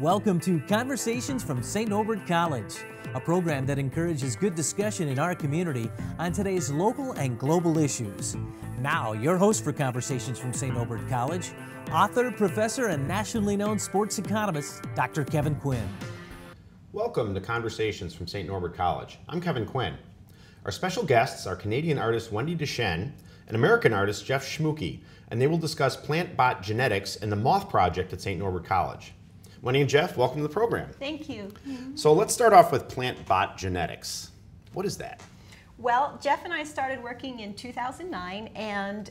Welcome to Conversations from St. Norbert College, a program that encourages good discussion in our community on today's local and global issues. Now, your host for Conversations from St. Norbert College, author, professor, and nationally known sports economist, Dr. Kevin Quinn. Welcome to Conversations from St. Norbert College. I'm Kevin Quinn. Our special guests are Canadian artist Wendy Deschene and American artist Jeff Schmuki, and they will discuss PlantBot Genetics and the Moth Project at St. Norbert College. Wendy and Jeff, welcome to the program. Thank you. So let's start off with PlantBot Genetics. What is that? Well, Jeff and I started working in 2009, and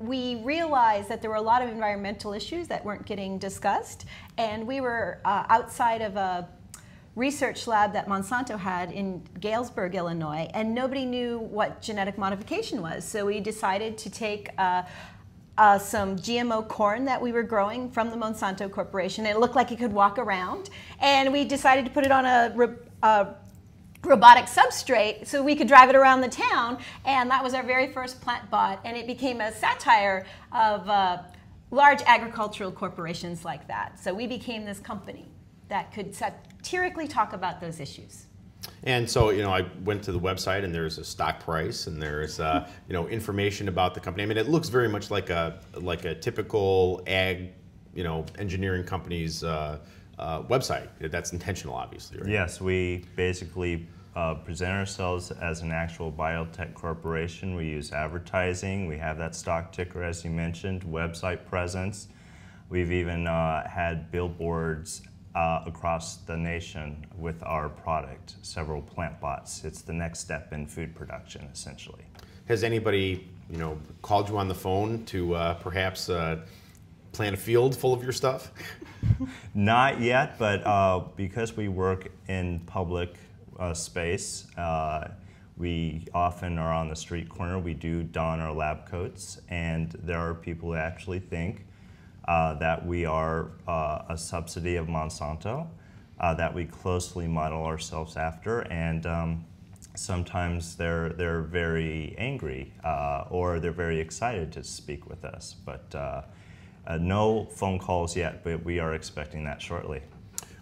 we realized that there were a lot of environmental issues that weren't getting discussed, and we were outside of a research lab that Monsanto had in Galesburg, Illinois, and nobody knew what genetic modification was. So we decided to take some GMO corn that we were growing from the Monsanto Corporation, and it looked like it could walk around, and we decided to put it on a robotic substrate so we could drive it around the town, and that was our very first PlantBot, and it became a satire of large agricultural corporations like that. So we became this company that could satirically talk about those issues. And so, you know, I went to the website, and there's a stock price, and there's, you know, information about the company. I mean, it looks very much like a typical ag, you know, engineering company's website. That's intentional, obviously, right? Yes, we basically present ourselves as an actual biotech corporation. We use advertising. We have that stock ticker, as you mentioned, website presence. We've even had billboards across the nation with our product, several PlantBots. It's the next step in food production, essentially. Has anybody, you know, called you on the phone to perhaps plant a field full of your stuff? Not yet, but because we work in public space, we often are on the street corner. We do don our lab coats, and there are people who actually think that we are a subsidy of Monsanto, that we closely model ourselves after, and sometimes they're very angry or they're very excited to speak with us. But no phone calls yet, but we are expecting that shortly.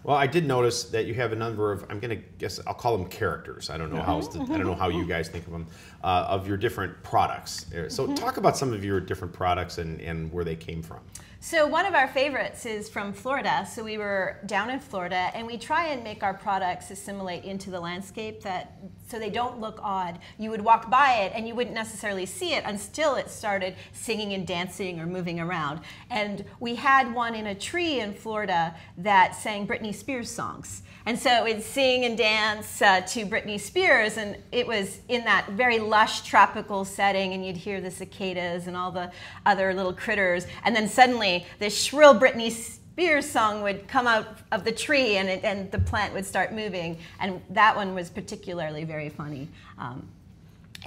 Well, I did notice that you have a number of, I'm going to guess, I'll call them characters. I don't know how else to, I don't know how you guys think of them, of your different products. So talk about some of your different products and where they came from. So one of our favorites is from Florida. So we were down in Florida, and we try and make our products assimilate into the landscape that so they don't look odd. You would walk by it, and you wouldn't necessarily see it until it started singing and dancing or moving around. And we had one in a tree in Florida that sang Britney Spears songs, and so it would sing and dance to Britney Spears, and it was in that very lush tropical setting, and you'd hear the cicadas and all the other little critters, and then suddenly this shrill Britney Spears song would come out of the tree, and the plant would start moving, and that one was particularly very funny.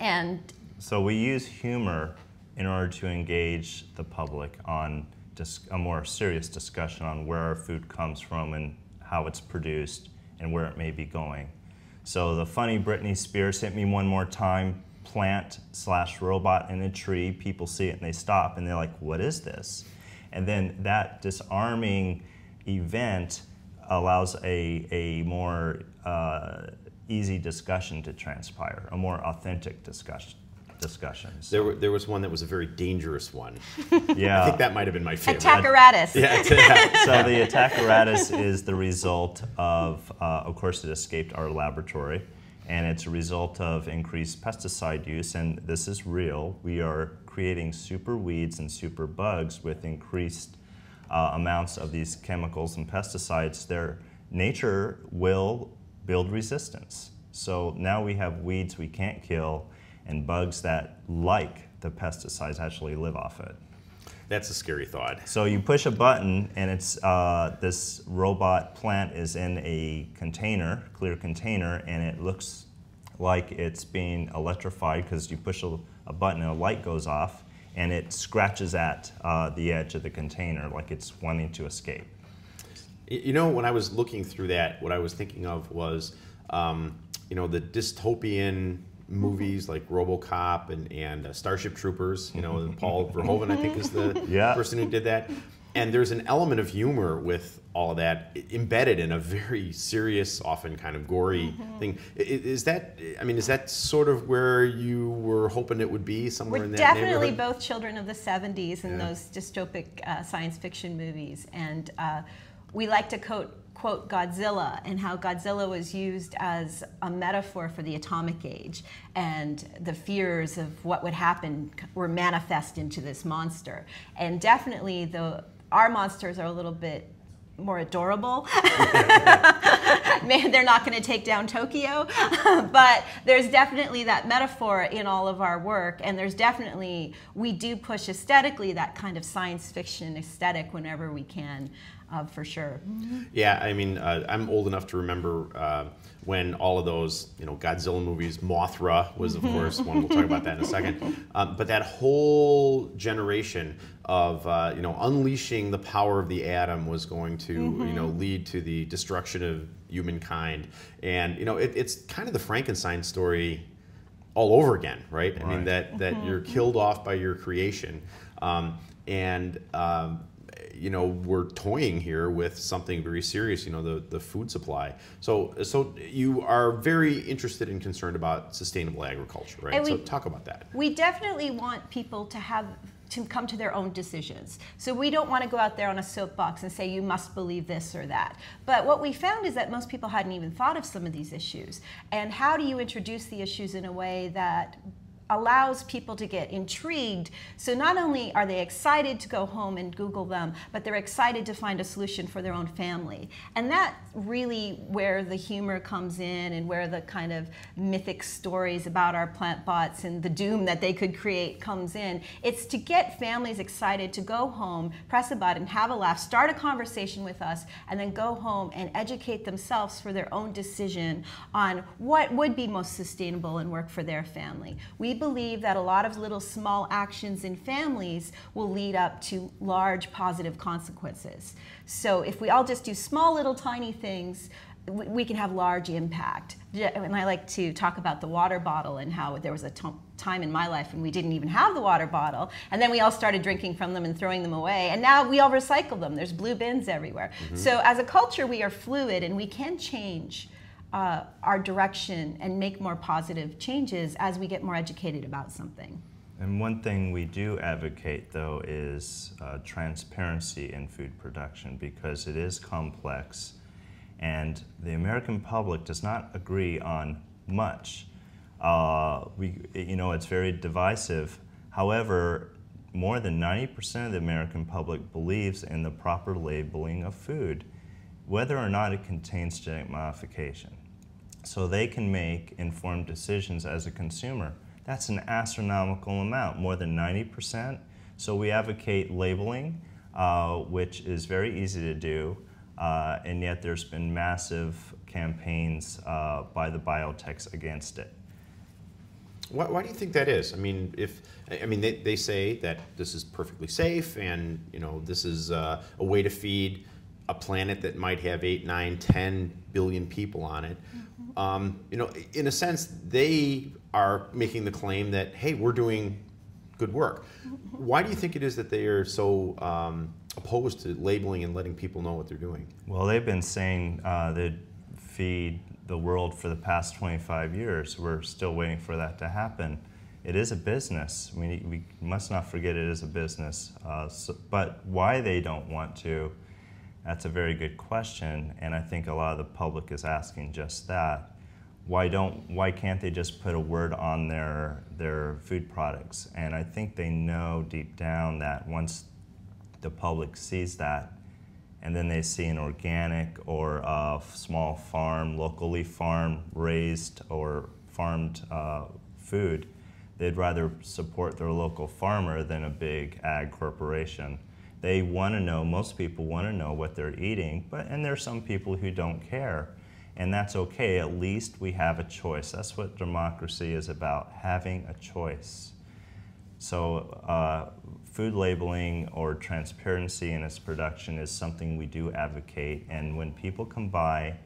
And so we use humor in order to engage the public on a more serious discussion on where our food comes from and how it's produced and where it may be going. So the funny Britney Spears hit me one more time, plant slash robot in a tree, people see it and they stop and they're like, what is this? And then that disarming event allows a more easy discussion to transpire, a more authentic discussions. There was one that was a very dangerous one. Yeah. I think that might have been my favorite. Attackaratus. Yeah. So the attackaratus is the result of course, it escaped our laboratory, and it's a result of increased pesticide use, and this is real. We are creating super weeds and super bugs with increased amounts of these chemicals and pesticides. Their nature will build resistance. So now we have weeds we can't kill, and bugs that, like the pesticides, actually live off it. That's a scary thought. So you push a button, and it's this robot plant is in a container, clear container, and it looks like it's being electrified because you push a button and a light goes off, and it scratches at the edge of the container like it's wanting to escape. You know, when I was looking through that, what I was thinking of was, you know, the dystopian movies like RoboCop and Starship Troopers, you know, and Paul Verhoeven, I think, is the person who did that. And there's an element of humor with all of that embedded in a very serious, often kind of gory thing. Is that, I mean, is that sort of where you were hoping it would be, somewhere in that neighborhood? We're definitely both children of the 70s and those dystopic science fiction movies. And we like to quote Godzilla, and how Godzilla was used as a metaphor for the atomic age, and the fears of what would happen were manifest into this monster. And definitely our monsters are a little bit more adorable. They're not going to take down Tokyo, but there's definitely that metaphor in all of our work, and there's definitely, we do push aesthetically that kind of science fiction aesthetic whenever we can, for sure. Yeah, I mean, I'm old enough to remember when all of those, you know, Godzilla movies, Mothra was, of course, one, we'll talk about that in a second, but that whole generation of, you know, unleashing the power of the atom was going to, you know, lead to the destruction of humankind. And, you know, it's kind of the Frankenstein story all over again, right? I mean, that you're killed off by your creation. You know, we're toying here with something very serious, you know, the food supply. So you are very interested and concerned about sustainable agriculture, right? So talk about that. We definitely want people to have to come to their own decisions. So we don't want to go out there on a soapbox and say you must believe this or that. But what we found is that most people hadn't even thought of some of these issues. And how do you introduce the issues in a way that allows people to get intrigued, so not only are they excited to go home and Google them, but they're excited to find a solution for their own family. And that's really where the humor comes in, and where the kind of mythic stories about our plant bots and the doom that they could create comes in. It's to get families excited to go home, press a button, have a laugh, start a conversation with us, and then go home and educate themselves for their own decision on what would be most sustainable and work for their family. We believe that a lot of little small actions in families will lead up to large positive consequences. So if we all just do small little tiny things, we can have large impact. And I like to talk about the water bottle, and how there was a time in my life when we didn't even have the water bottle, and then we all started drinking from them and throwing them away, and now we all recycle them. There's blue bins everywhere. So as a culture, we are fluid, and we can change our direction and make more positive changes as we get more educated about something. And one thing we do advocate, though, is transparency in food production, because it is complex, and the American public does not agree on much. You know, it's very divisive. However, more than 90% of the American public believes in the proper labeling of food, whether or not it contains genetic modification, so they can make informed decisions as a consumer. That's an astronomical amount, more than 90%. So we advocate labeling, which is very easy to do, and yet there's been massive campaigns by the biotechs against it. Why do you think that is? I mean, they say that this is perfectly safe, and you know, this is a way to feed a planet that might have 8, 9, 10 billion people on it. You know, in a sense, they are making the claim that, hey, we're doing good work. Why do you think it is that they are so opposed to labeling and letting people know what they're doing? Well, they've been saying they feed the world for the past 25 years. We're still waiting for that to happen. It is a business. We must not forget it is a business. But why they don't want to, that's a very good question, and I think a lot of the public is asking just that. Why can't they just put a word on their food products? And I think they know deep down that once the public sees that, and then they see an organic or a small farm, locally farm raised or farmed food, they'd rather support their local farmer than a big ag corporation. They want to know, most people want to know what they're eating, and there are some people who don't care. And that's okay, at least we have a choice. That's what democracy is about, having a choice. So food labeling or transparency in its production is something we do advocate. And when people come by,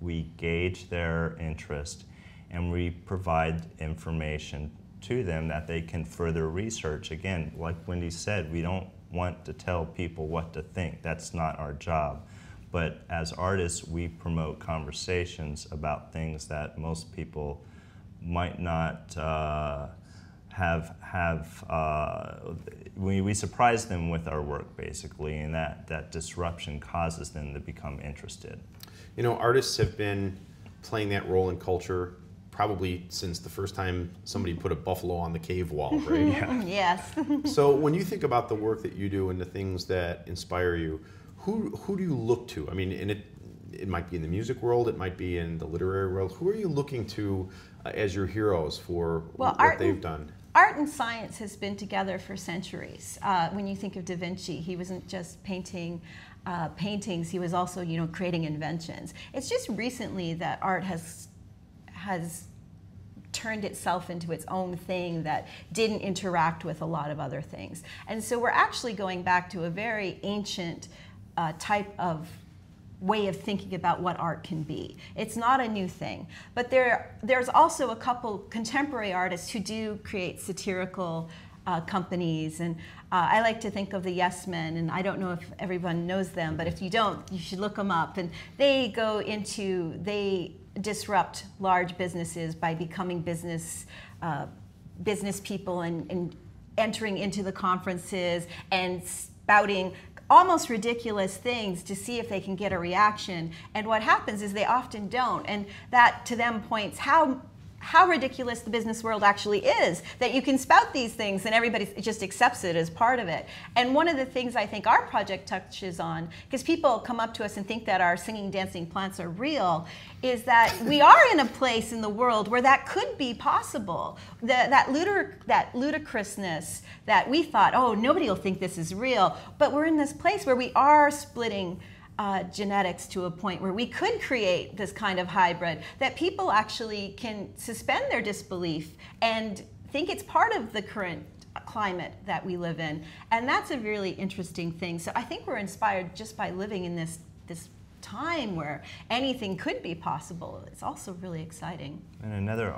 we gauge their interest, and we provide information to them that they can further research. Again, like Wendy said, we don't want to tell people what to think. That's not our job. But as artists, we promote conversations about things that most people might not we surprise them with our work, basically, and that disruption causes them to become interested. You know, artists have been playing that role in culture probably since the first time somebody put a buffalo on the cave wall, right? Yeah. Yes. So when you think about the work that you do and the things that inspire you, who do you look to? I mean, and it might be in the music world, it might be in the literary world. Who are you looking to as your heroes for what they've done? Art and science has been together for centuries. When you think of Da Vinci, he wasn't just painting paintings, he was also, you know, creating inventions. It's just recently that art has turned itself into its own thing that didn't interact with a lot of other things. And so we're actually going back to a very ancient type of way of thinking about what art can be. It's not a new thing. But there's also a couple contemporary artists who do create satirical companies, and I like to think of the Yes Men, and I don't know if everyone knows them, but if you don't, you should look them up. And they go into, they disrupt large businesses by becoming business people and entering into the conferences and spouting almost ridiculous things to see if they can get a reaction. And what happens is they often don't, and that to them points how ridiculous the business world actually is, that you can spout these things and everybody just accepts it as part of it. And one of the things I think our project touches on, because people come up to us and think that our singing, dancing plants are real, is that we are in a place in the world where that could be possible. That ludicrousness that we thought, oh, nobody will think this is real, but we're in this place where we are splitting genetics to a point where we could create this kind of hybrid that people actually can suspend their disbelief and think it's part of the current climate that we live in. And that's a really interesting thing. So I think we're inspired just by living in this time where anything could be possible. It's also really exciting. And another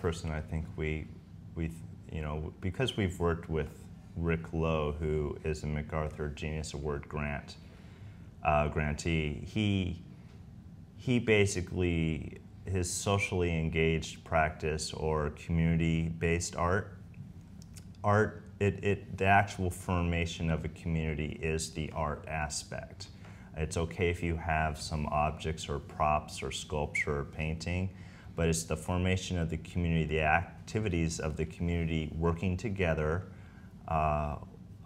person I think we you know, because we've worked with Rick Lowe, who is a MacArthur Genius Award grantee, he basically, his socially engaged practice or community-based art, the actual formation of a community is the art aspect. It's okay if you have some objects or props or sculpture or painting, but it's the formation of the community, the activities of the community working together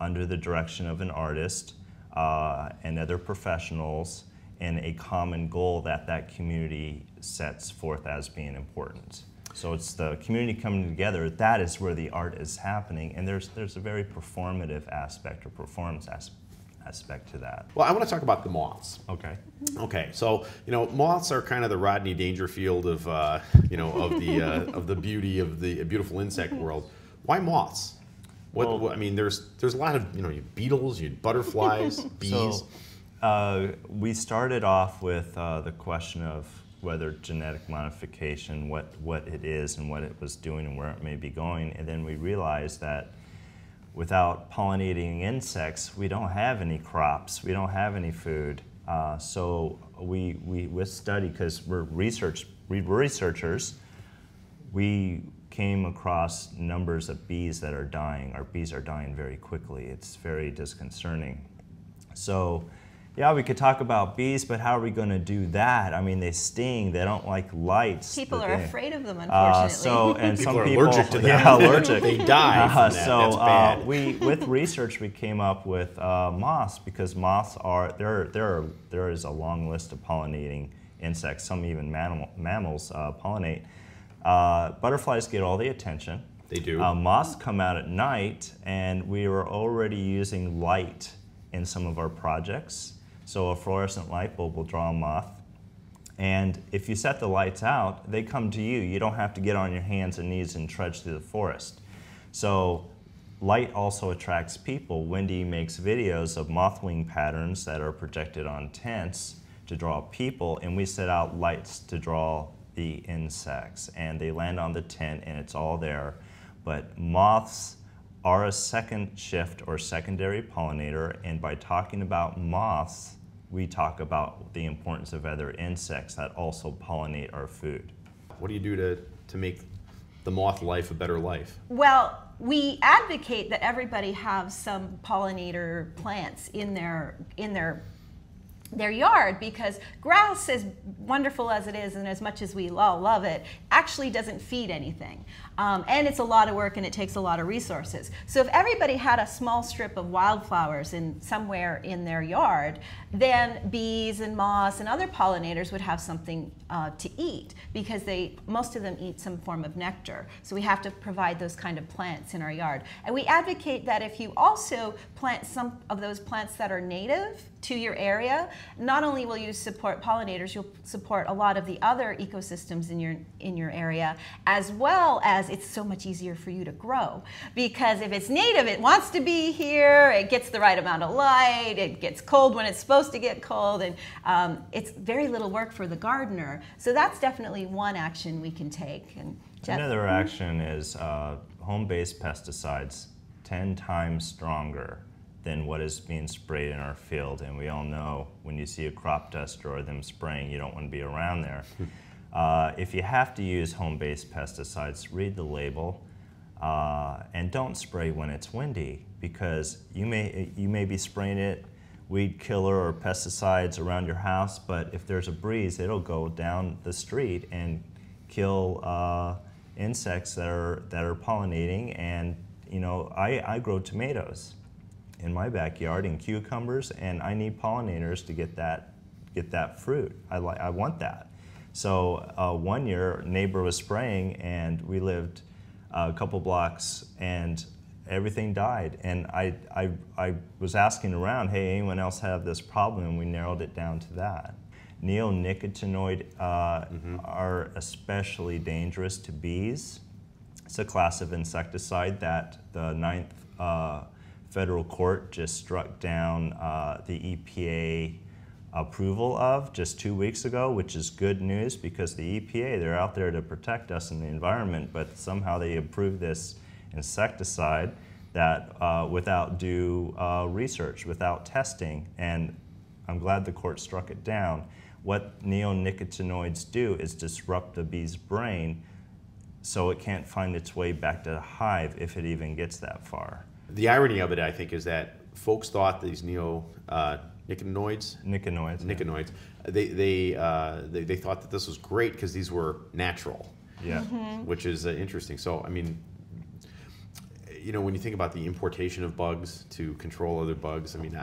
under the direction of an artist and other professionals in a common goal that community sets forth as being important. So it's the community coming together, that is where the art is happening, and there's a very performative aspect or performance aspect to that. Well, I want to talk about the moths. Okay. Okay, so, you know, moths are kind of the Rodney Dangerfield of, you know, of the beauty of the beautiful insect world. Why moths? Well, I mean, there's a lot of, you know, you beetles, you butterflies, bees. So, we started off with the question of whether genetic modification, what it is and what it was doing and where it may be going, and then we realized that without pollinating insects, we don't have any crops, we don't have any food. So with study, because we're researchers, we came across numbers of bees that are dying. Our bees are dying very quickly. It's very disconcerting. So, yeah, we could talk about bees, but how are we going to do that? I mean, they sting. They don't like lights. People are afraid of them, unfortunately. And people are allergic to them. Yeah, allergic. They die from that. That's bad. With research, we came up with moths, because moths are there is a long list of pollinating insects. Some even mammals pollinate. Butterflies get all the attention. They do. Moths come out at night, and we were already using light in some of our projects. So a fluorescent light bulb will draw a moth. And if you set the lights out, they come to you. You don't have to get on your hands and knees and trudge through the forest. So light also attracts people. Wendy makes videos of mothwing patterns that are projected on tents to draw people, and we set out lights to draw the insects, and they land on the tent, and it's all there. But moths are a second shift or secondary pollinator, and by talking about moths, we talk about the importance of other insects that also pollinate our food. What do you do to make the moth life a better life? Well, we advocate that everybody have some pollinator plants in their yard, because grass, as wonderful as it is and as much as we all love it, actually doesn't feed anything. And it's a lot of work and it takes a lot of resources. So if everybody had a small strip of wildflowers somewhere in their yard, then bees and moths and other pollinators would have something to eat, because most of them eat some form of nectar. So we have to provide those kind of plants in our yard. And we advocate that if you also plant some of those plants that are native to your area, not only will you support pollinators, you'll support a lot of the other ecosystems in your area, as well as it's so much easier for you to grow. Because if it's native, it wants to be here, it gets the right amount of light, it gets cold when it's supposed to get cold, and it's very little work for the gardener. So that's definitely one action we can take. And Jeff? Another action is home-based pesticides, 10 times stronger than what is being sprayed in our field. And we all know when you see a crop duster or them spraying, you don't want to be around there. If you have to use home-based pesticides, read the label, and don't spray when it's windy, because you may be spraying it weed killer or pesticides around your house, but if there's a breeze, it'll go down the street and kill insects that are pollinating. And you know, I grow tomatoes in my backyard and cucumbers, and I need pollinators to get that fruit. I want that. So one year, a neighbor was spraying, and we lived a couple blocks, and everything died. And I was asking around, hey, anyone else have this problem? And we narrowed it down to that. Neonicotinoids are especially dangerous to bees. It's a class of insecticide that the 9th federal court just struck down the EPA approval of just 2 weeks ago, which is good news, because the EPA, they're out there to protect us in the environment, but somehow they approved this insecticide that without due research, without testing, and I'm glad the court struck it down. What neonicotinoids do is disrupt the bee's brain so it can't find its way back to the hive if it even gets that far. The irony of it, I think, is that folks thought these neonicotinoids, yeah. They thought that this was great because these were natural, yeah, which is interesting. So, I mean, you know, when you think about the importation of bugs to control other bugs, I mean,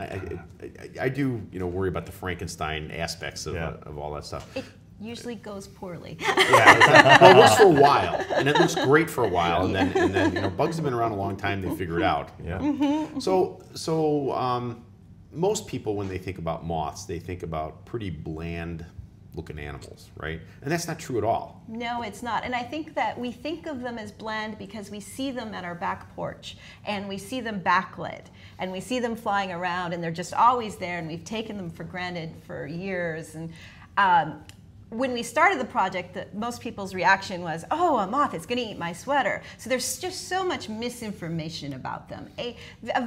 I do, you know, worry about the Frankenstein aspects of, yeah, of all that stuff. It usually goes poorly. Yeah, well, it works for a while, and it looks great for a while, and then you know, bugs have been around a long time. They figure it out. Yeah. Mm-hmm. So most people, when they think about moths, they think about pretty bland looking animals, right? And that's not true at all. No, it's not. And I think that we think of them as bland because we see them at our back porch, and we see them backlit, and we see them flying around, and they're just always there, and we've taken them for granted for years. And when we started the project, most people's reaction was, oh, a moth, it's going to eat my sweater. So there's just so much misinformation about them. A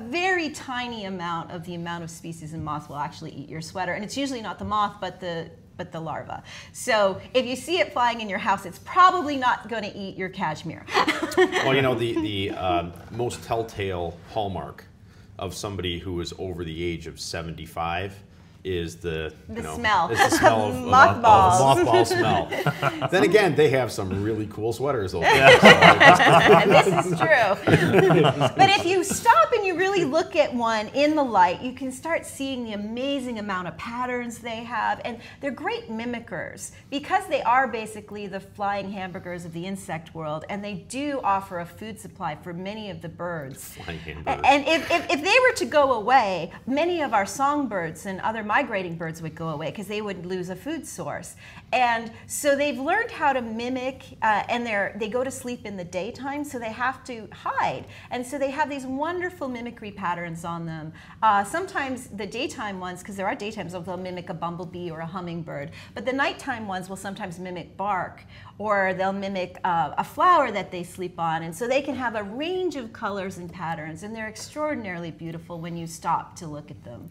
very tiny amount of the amount of species in moth will actually eat your sweater. And it's usually not the moth, but the larva. So if you see it flying in your house, it's probably not going to eat your cashmere. Well, you know, the most telltale hallmark of somebody who is over the age of 75 is the smell of mothball smell. Then again, they have some really cool sweaters. This is true. But if you stop and you really look at one in the light, you can start seeing the amazing amount of patterns they have. And they're great mimickers, because they are basically the flying hamburgers of the insect world. And they do offer a food supply for many of the birds. Flying hamburgers. And if they were to go away, many of our songbirds and other migrating birds would go away because they would lose a food source. And so they've learned how to mimic, and they go to sleep in the daytime, so they have to hide. And so they have these wonderful mimicry patterns on them. Sometimes the daytime ones, because there are daytimes, they'll mimic a bumblebee or a hummingbird. But the nighttime ones will sometimes mimic bark, or they'll mimic a flower that they sleep on. And so they can have a range of colors and patterns, and they're extraordinarily beautiful when you stop to look at them.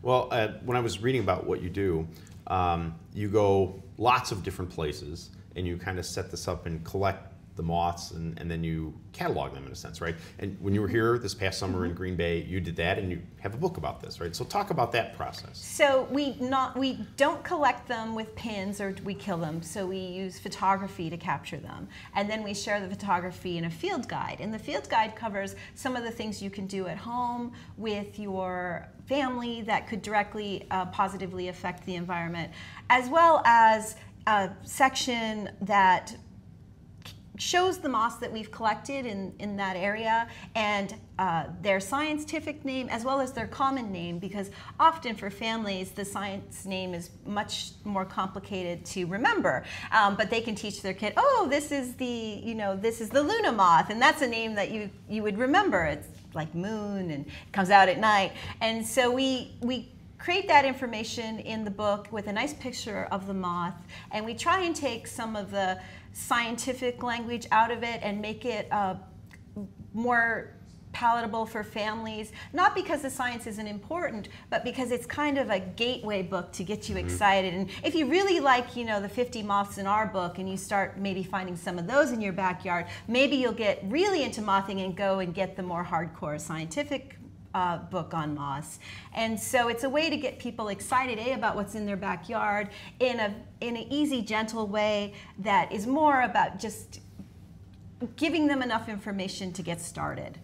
Well, when I was reading about what you do, you go lots of different places, and you kind of set this up and collect the moths, and then you catalog them in a sense, right? And when you were here this past summer in Green Bay, you did that, and you have a book about this, right? So talk about that process. So we don't collect them with pins, or we kill them, so we use photography to capture them. And then we share the photography in a field guide. And the field guide covers some of the things you can do at home with your family that could directly positively affect the environment, as well as a section that shows the moths that we've collected in that area, and their scientific name as well as their common name, because often for families the science name is much more complicated to remember, but they can teach their kid, oh, this is the, you know, this is the Luna moth, and that's a name that you would remember. It's like moon and it comes out at night. And so we create that information in the book with a nice picture of the moth, and we try and take some of the scientific language out of it and make it more palatable for families, not because the science isn't important, but because it's kind of a gateway book to get you excited. And if you really like, you know, the 50 moths in our book, and you start maybe finding some of those in your backyard, maybe you'll get really into mothing and go and get the more hardcore scientific book on moths. And so it's a way to get people excited, A, about what's in their backyard in an easy, gentle way that is more about just giving them enough information to get started.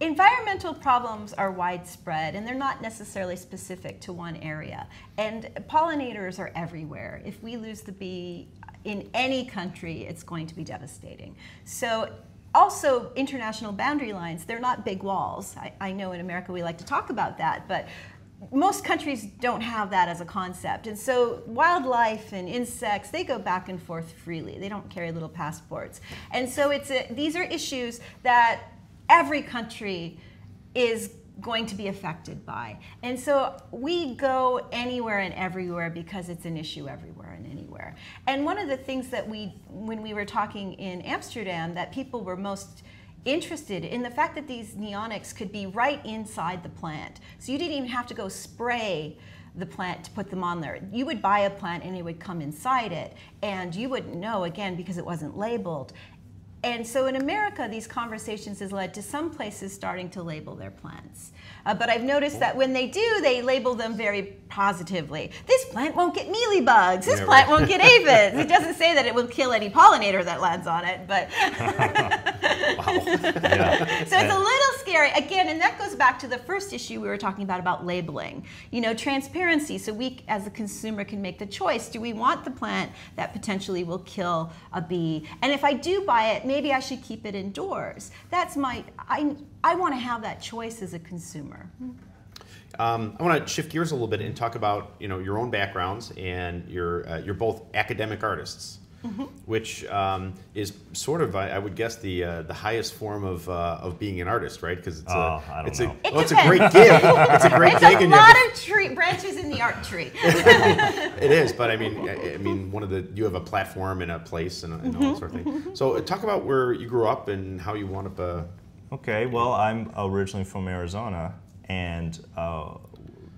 Environmental problems are widespread, and they're not necessarily specific to one area. And pollinators are everywhere. If we lose the bee in any country, it's going to be devastating. So also, international boundary lines, they're not big walls. I know in America we like to talk about that, but most countries don't have that as a concept. And so wildlife and insects, they go back and forth freely. They don't carry little passports. And so these are issues that every country is going to be affected by. And so we go anywhere and everywhere because it's an issue everywhere and anywhere. And one of the things that when we were talking in Amsterdam, that people were most interested in the fact that these neonics could be right inside the plant. So you didn't even have to go spray the plant to put them on there. You would buy a plant and it would come inside it, and you wouldn't know, again, because it wasn't labeled. And so in America, these conversations has led to some places starting to label their plants. But I've noticed that when they do, they label them very positively. This plant won't get mealybugs. This plant won't get aphids. It doesn't say that it will kill any pollinator that lands on it, but. So it's a little scary. Again, and that goes back to the first issue we were talking about labeling. You know, transparency, so we as a consumer can make the choice. Do we want the plant that potentially will kill a bee? And if I do buy it, maybe I should keep it indoors. That's I want to have that choice as a consumer. I want to shift gears a little bit and talk about, you know, your own backgrounds, and you're both academic artists, which is sort of, I would guess, the highest form of being an artist, right? Because it's it's a great gig. It's a great gig. It's a lot of branches in the art tree. It is, but I mean, you have a platform and a place and all that sort of thing. So talk about where you grew up and how you wound up. Okay, well, I'm originally from Arizona, and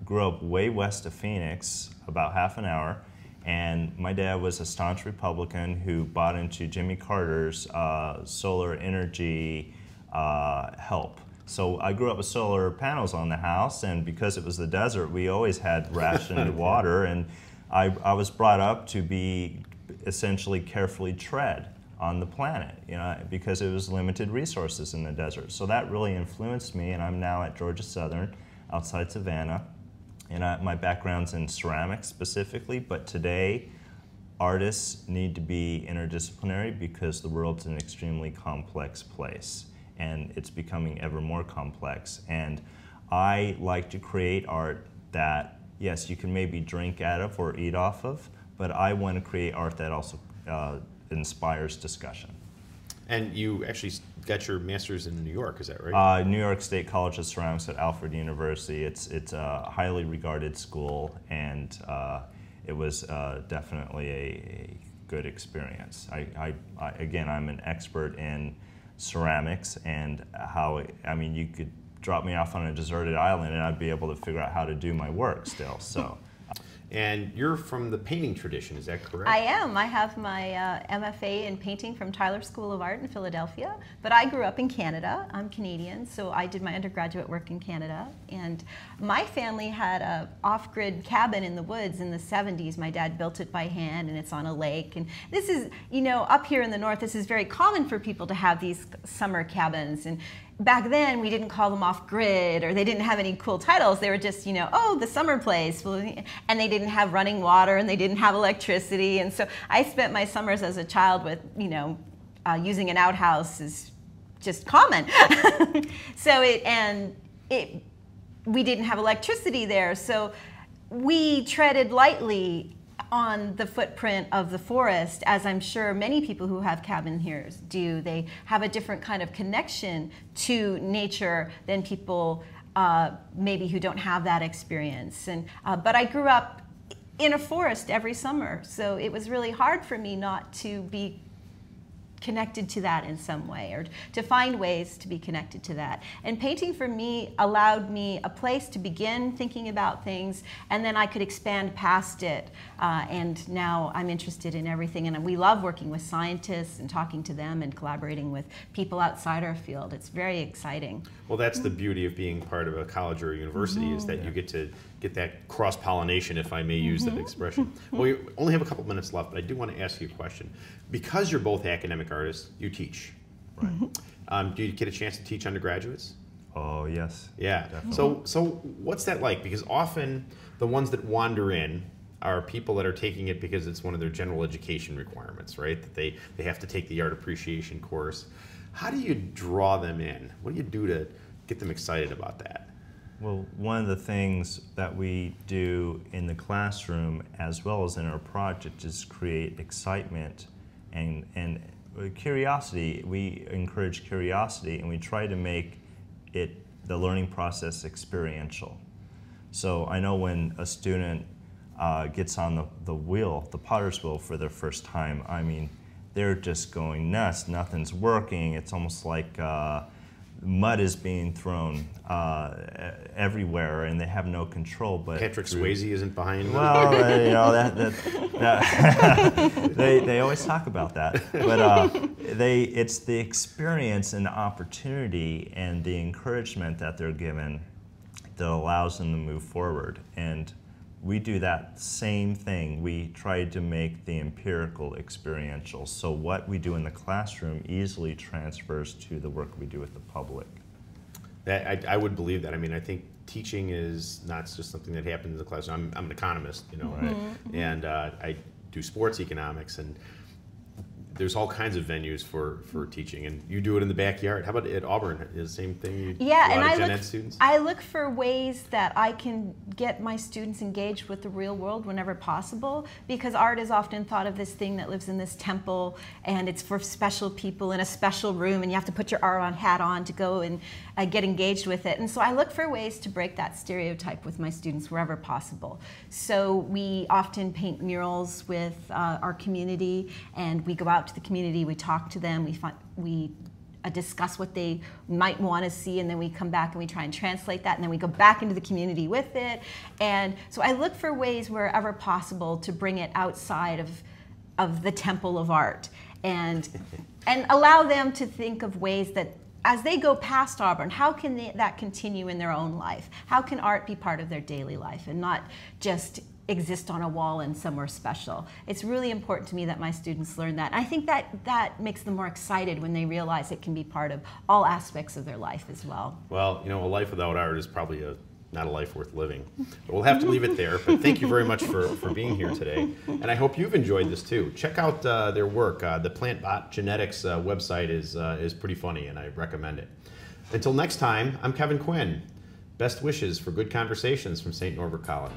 grew up way west of Phoenix, about half an hour. And my dad was a staunch Republican who bought into Jimmy Carter's solar energy help. So I grew up with solar panels on the house, and because it was the desert, we always had rationed water. And I was brought up to be essentially carefully tread on the planet, you know, because it was limited resources in the desert. So that really influenced me, and I'm now at Georgia Southern outside Savannah. And my background's in ceramics specifically, but today artists need to be interdisciplinary because the world's an extremely complex place, and it's becoming ever more complex. And I like to create art that yes, you can maybe drink out of or eat off of, but I want to create art that also inspires discussion. And you actually got your master's in New York, is that right? New York State College of Ceramics at Alfred University. It's a highly regarded school, and it was definitely a good experience. I again, I'm an expert in ceramics and how, I mean, you could drop me off on a deserted island and I'd be able to figure out how to do my work still, so. And you're from the painting tradition, is that correct? I am. I have my MFA in painting from Tyler School of Art in Philadelphia, but I grew up in Canada. I'm Canadian, so I did my undergraduate work in Canada. And my family had an off-grid cabin in the woods in the 70s. My dad built it by hand, and it's on a lake. And this is, you know, up here in the north, this is very common for people to have these summer cabins. And back then, we didn't call them off-grid, or they didn't have any cool titles. They were just, you know, oh, the summer place. And they didn't have running water, and they didn't have electricity. And so I spent my summers as a child with, you know, using an outhouse is just common. So we didn't have electricity there. So we treaded lightly on the footprint of the forest, as I'm sure many people who have cabin here do. They have a different kind of connection to nature than people maybe who don't have that experience. And but I grew up in a forest every summer, so it was really hard for me not to be connected to that in some way, or to find ways to be connected to that. And painting for me allowed me a place to begin thinking about things, and then I could expand past it. And now I'm interested in everything, and we love working with scientists and talking to them and collaborating with people outside our field. It's very exciting. Well, that's the beauty of being part of a college or a university, is that you get to get that cross-pollination, if I may use that expression. Well, you only have a couple minutes left, but I do want to ask you a question. Because you're both academic artists, you teach, right? Do you get a chance to teach undergraduates? Oh, yes. Yeah. Definitely. So what's that like? Because often the ones that wander in are people that are taking it because it's one of their general education requirements, right? That they have to take the art appreciation course. How do you draw them in? What do you do to get them excited about that? Well, one of the things that we do in the classroom as well as in our project is create excitement and curiosity. We encourage curiosity, and we try to make it, the learning process, experiential. So I know when a student gets on the wheel, the potter's wheel, for their first time, I mean, they're just going nuts. Nothing's working. It's almost like mud is being thrown everywhere, and they have no control. But Patrick Swayze isn't behind. Well, you know that they always talk about that. But it's the experience and the opportunity and the encouragement that they're given that allows them to move forward. And we do that same thing. We try to make the empirical experiential. So what we do in the classroom easily transfers to the work we do with the public. That, I would believe that. I mean, I think teaching is not just something that happens in the classroom. I'm an economist, you know, right? And I do sports economics, and there's all kinds of venues for teaching, and you do it in the backyard. How about at Auburn? Is the same thing? You, yeah, and I look for ways that I can get my students engaged with the real world whenever possible, because art is often thought of this thing that lives in this temple, and it's for special people in a special room, and you have to put your art hat on to go and get engaged with it. And so I look for ways to break that stereotype with my students wherever possible. So we often paint murals with our community, and we go out to the community, we talk to them, we discuss what they might want to see, and then we come back and we try and translate that, and then we go back into the community with it. And so I look for ways wherever possible to bring it outside of the temple of art, and allow them to think of ways that, as they go past Auburn, how can that continue in their own life? How can art be part of their daily life and not just exist on a wall and somewhere special? It's really important to me that my students learn that. I think that makes them more excited when they realize it can be part of all aspects of their life as well. Well, you know, a life without art is probably not a life worth living. But we'll have to leave it there, but thank you very much for being here today. And I hope you've enjoyed this too. Check out their work. The PlantBot Genetics website is pretty funny, and I recommend it. Until next time, I'm Kevin Quinn. Best wishes for good conversations from St. Norbert College.